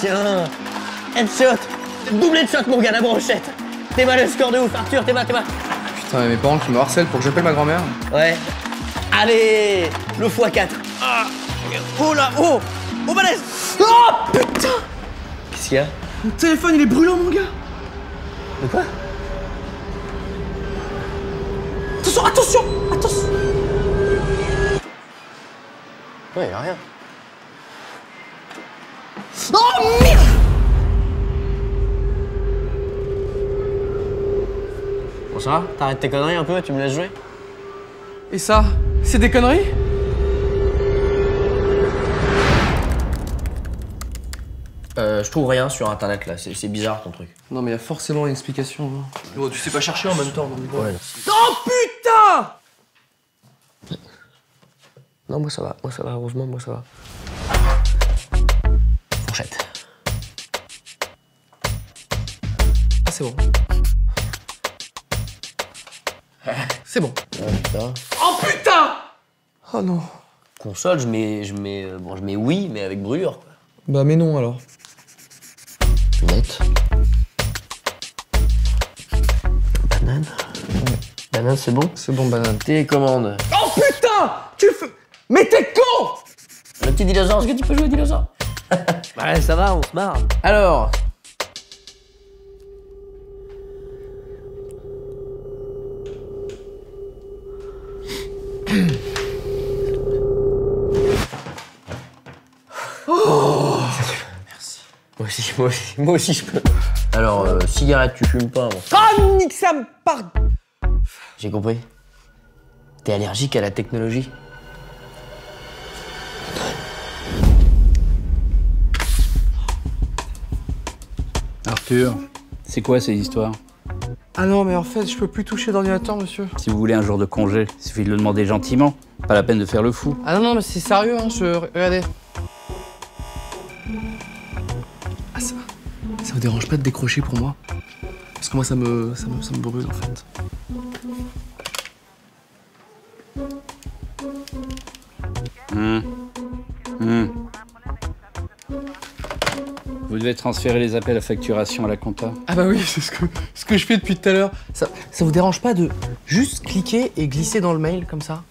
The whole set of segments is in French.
Tiens, headshot, doublé de shot mon gars, la brochette. T'es mal le score de ouf, Arthur, t'es mal. Putain, mais mes parents qui me harcèlent pour que j'appelle ma grand-mère. Ouais. Allez, le x4. Ah, oh là, oh balèze. Oh putain. Qu'est-ce qu'il y a? Mon téléphone, il est brûlant, mon gars. De quoi? Attention, attention, attention. Ouais, y'a rien. Oh merde! Bon ça va? T'arrêtes tes conneries un peu, tu me laisses jouer? Et ça, c'est des conneries? Je trouve rien sur internet là, c'est bizarre ton truc. Non mais y'a forcément une explication. Hein. Oh, tu sais pas chercher en même temps. Non, ouais. Oh putain! Non moi ça va, heureusement moi ça va. Ah c'est bon. C'est bon. Oh putain. Oh putain. Oh non. Console, je mets oui, mais avec brûlure quoi. Bah mais non alors. Net. Banane. Banane c'est bon. C'est bon banane. Télécommande. Oh putain. Tu fais... Mais t'es con. Le petit dinosaure, est-ce que tu peux jouer au dinosaure? Ouais, ça va, on se marre. Alors... Oh, merci. Moi aussi je peux. Alors, cigarette, tu fumes pas, moi. Oh, nique ça me part. J'ai compris. T'es allergique à la technologie. Arthur, c'est quoi ces histoires? Ah non, mais en fait, je peux plus toucher d'ordinateur, monsieur. Si vous voulez un jour de congé, il suffit de le demander gentiment. Pas la peine de faire le fou. Ah non, non, mais c'est sérieux, hein, regardez. Ah ça, ça vous dérange pas de décrocher pour moi? Parce que moi, ça me brûle, en fait. Vous devez transférer les appels à facturation à la compta. Ah bah oui, c'est ce que je fais depuis tout à l'heure. Ça vous dérange pas de juste cliquer et glisser dans le mail comme ça?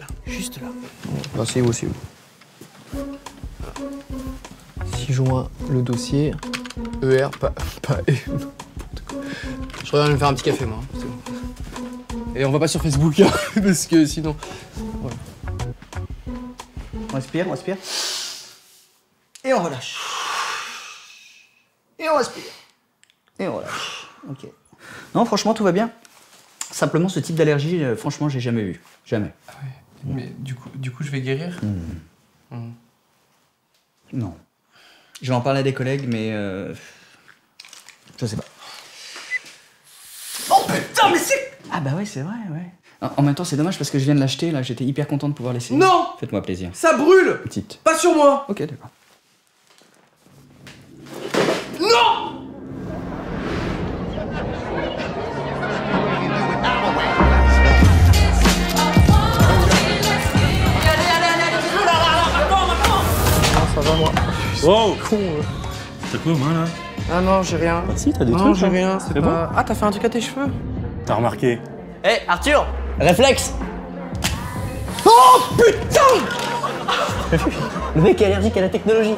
Là, juste là. Non, c'est vous, c'est vous. Si je joins le dossier... ER, pas E. Je reviens me faire un petit café, moi. C'est bon. Et on va pas sur Facebook, hein, parce que sinon... Voilà. On respire. Et on relâche. Et on respire. Et on relâche. Ok. Non, franchement, tout va bien. Simplement, ce type d'allergie, franchement, j'ai jamais eu. Jamais. Ah ouais. Mais du coup, je vais guérir? Non. Je vais en parler à des collègues, mais... Je sais pas. Oh putain, mais c'est... Ah bah ouais, c'est vrai, ouais. En même temps, c'est dommage parce que je viens de l'acheter, là. J'étais hyper content de pouvoir l'essayer. Non! Faites-moi plaisir. Ça brûle! Petite. Pas sur moi! Ok, d'accord. Non! Allez, maintenant! Ça va, moi. Wow! Con, T'as quoi, moi, là? Ah non, j'ai rien. Bah si, t'as des trucs. Non, j'ai rien. C'est pas... Ah, t'as fait un truc à tes cheveux? T'as remarqué? Hé, hey, Arthur, réflexe. Oh putain. Le mec est allergique à la technologie.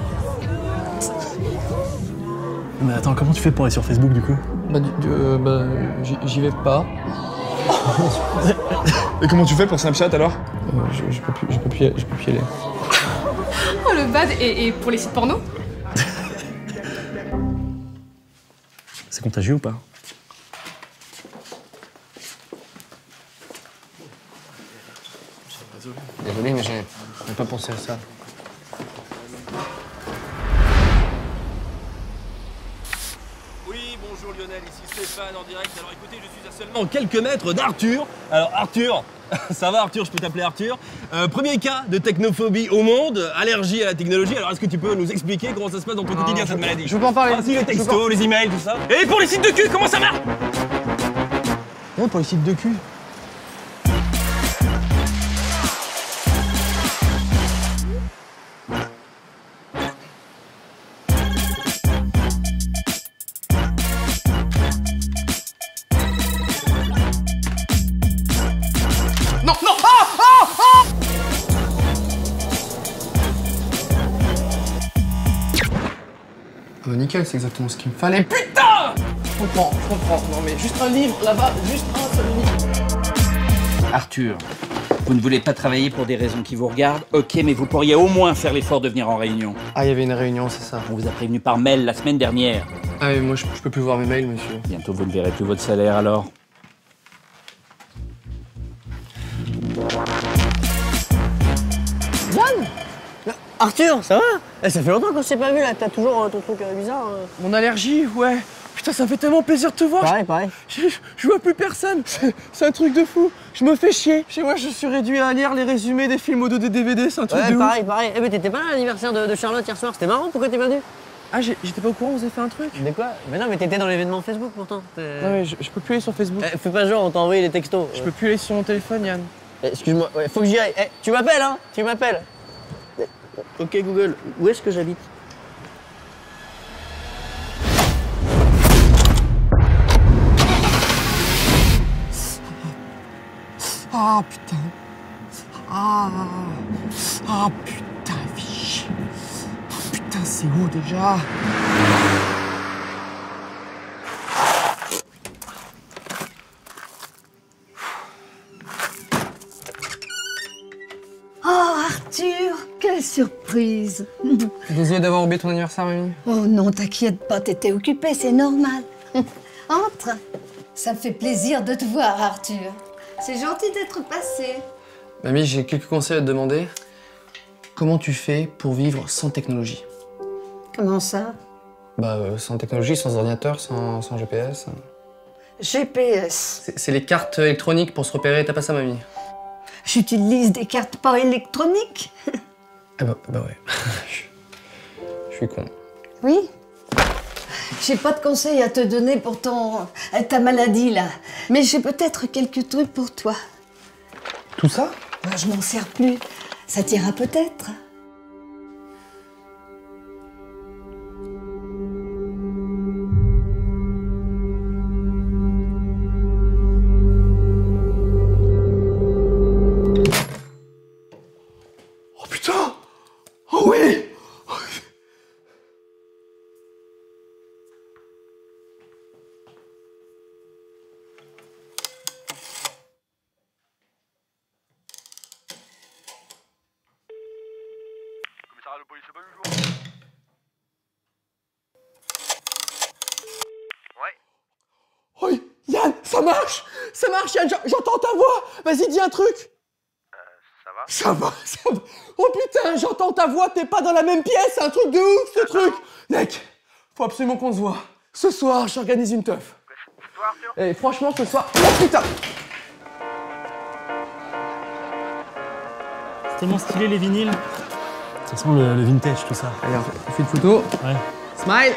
Mais attends, comment tu fais pour aller sur Facebook du coup? J'y vais pas. Et comment tu fais pour Snapchat alors? Je peux plus y aller. Oh le bad, et pour les sites porno? C'est contagieux ou pas? Désolé, mais j'avais pas pensé à ça. Oui, bonjour Lionel, ici Stéphane en direct. Alors écoutez, je suis à seulement quelques mètres d'Arthur. Alors Arthur, ça va Arthur, je peux t'appeler Arthur. Premier cas de technophobie au monde, allergie à la technologie. Alors est-ce que tu peux nous expliquer comment ça se passe dans ton quotidien cette maladie? Je veux pas en parler. Ainsi les textos, les emails, tout ça. Et pour les sites de cul, comment ça marche? Ouais, pour les sites de cul. bah nickel, c'est exactement ce qu'il me fallait. Putain! Je comprends. Non mais juste un livre là-bas, juste un seul livre. Arthur, vous ne voulez pas travailler pour des raisons qui vous regardent, ok, mais vous pourriez au moins faire l'effort de venir en réunion. Ah, il y avait une réunion, c'est ça. On vous a prévenu par mail la semaine dernière. Ah oui, moi je peux plus voir mes mails, monsieur. Bientôt vous ne verrez plus votre salaire alors. Yann! Arthur, ça va? Ça fait longtemps qu'on s'est pas vu, là, t'as toujours ton truc bizarre. Mon allergie, ouais. Putain, ça fait tellement plaisir de te voir. Pareil. Je vois plus personne. C'est un truc de fou. Je me fais chier. Chez moi, je suis réduit à lire les résumés des films au dos des DVD, c'est un truc de pareil. Eh ben, t'étais pas là à l'anniversaire de Charlotte hier soir, c'était marrant, pourquoi t'es venu? Ah, j'étais pas au courant, vous avez fait un truc. Mais quoi? Mais non, mais t'étais dans l'événement Facebook pourtant. Non, mais je peux plus aller sur Facebook. Fais pas genre, on t'a envoyé les textos. Je peux plus aller sur mon téléphone, Yann. Excuse-moi, ouais, faut que j'y aille. Tu m'appelles, hein? Tu m'appelles. Ok Google, où est-ce que j'habite? Ah putain. Ah putain, vie. Oh putain, c'est où déjà? Quelle surprise! Désolé d'avoir oublié ton anniversaire, Rémi. Oh non, t'inquiète pas, t'étais occupée, c'est normal. Entre. Ça me fait plaisir de te voir, Arthur. C'est gentil d'être passé. Mamie, j'ai quelques conseils à te demander. Comment tu fais pour vivre sans technologie? Comment ça? Bah, sans technologie, sans ordinateur, sans GPS. GPS? C'est les cartes électroniques pour se repérer, t'as pas ça, Mamie? J'utilise des cartes pas électroniques. Ah bah ouais. Je suis con. Oui. J'ai pas de conseils à te donner pour ta maladie, là. Mais j'ai peut-être quelques trucs pour toi. Tout ça? Bah, je m'en sers plus. Ça t'ira peut-être. Oui, Yann, ça marche, Yann, j'entends ta voix. Vas-y, dis un truc. Ça va. Oh putain, j'entends ta voix, t'es pas dans la même pièce, c'est un truc de ouf, ce truc. Mec, faut absolument qu'on se voit. Ce soir, j'organise une teuf. Toi, Arthur. Et franchement, ce soir... Oh putain! C'est tellement stylé, les vinyles. De toute façon, le vintage, tout ça. Allez, on fait une photo. Ouais. Smile!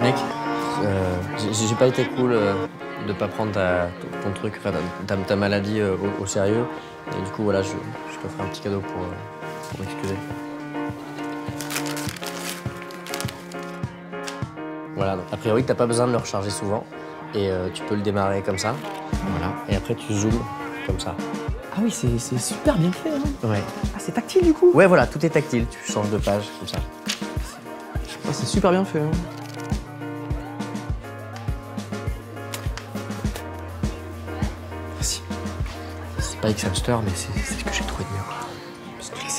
Mec, j'ai pas été cool de pas prendre ton truc, enfin ta maladie au sérieux. Et du coup, voilà, je te ferai un petit cadeau pour m'excuser. Voilà, donc a priori, t'as pas besoin de le recharger souvent. Et tu peux le démarrer comme ça. Voilà. Et après, tu zoomes comme ça. Ah oui, c'est super bien fait, hein? Ouais. Ah, c'est tactile du coup? Ouais, voilà, tout est tactile. Tu changes de page, comme ça. Ouais, c'est super bien fait, hein? Pas X-Hamster, mais c'est ce que j'ai trouvé de mieux. Parce que là,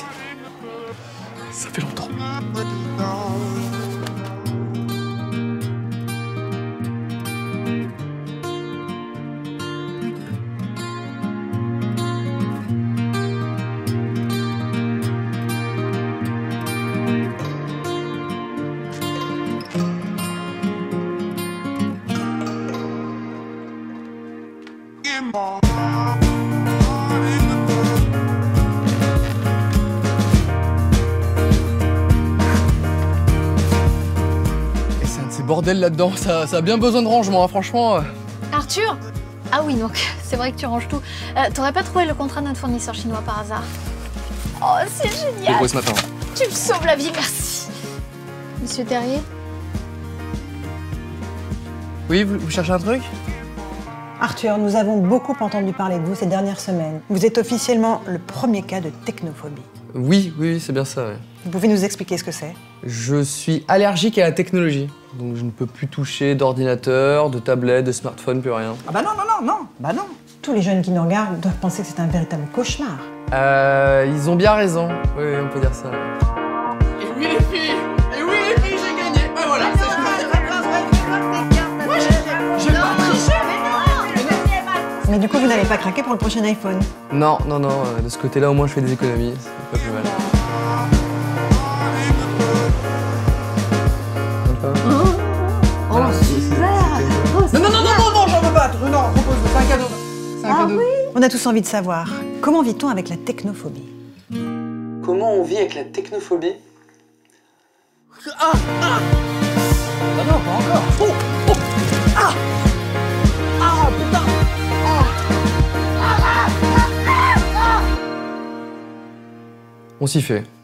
ça fait longtemps. Bordel là-dedans, ça a bien besoin de rangement, hein, franchement. Arthur? Ah oui, donc c'est vrai que tu ranges tout. T'aurais pas trouvé le contrat de notre fournisseur chinois par hasard? Oh, c'est génial! C'est beau ce matin. Tu me sauves la vie, merci. Monsieur Terrier? Oui, vous cherchez un truc? Arthur, nous avons beaucoup entendu parler de vous ces dernières semaines. Vous êtes officiellement le premier cas de technophobie. Oui, c'est bien ça. Ouais. Vous pouvez nous expliquer ce que c'est? Je suis allergique à la technologie. Donc je ne peux plus toucher d'ordinateur, de tablette, de smartphone, plus rien. Ah bah non. Tous les jeunes qui nous regardent doivent penser que c'est un véritable cauchemar. Ils ont bien raison. Oui, on peut dire ça. Et oui les filles, j'ai gagné. Ouais, voilà. Mais du coup, vous n'allez pas craquer pour le prochain iPhone? Non. De ce côté-là, au moins, je fais des économies. C'est pas plus mal. Non, j'en veux pas. Non, propose, c'est un cadeau. Ah oui. On a tous envie de savoir, comment vit-on avec la technophobie? Comment on vit avec la technophobie? Ah non, pas encore. On s'y fait.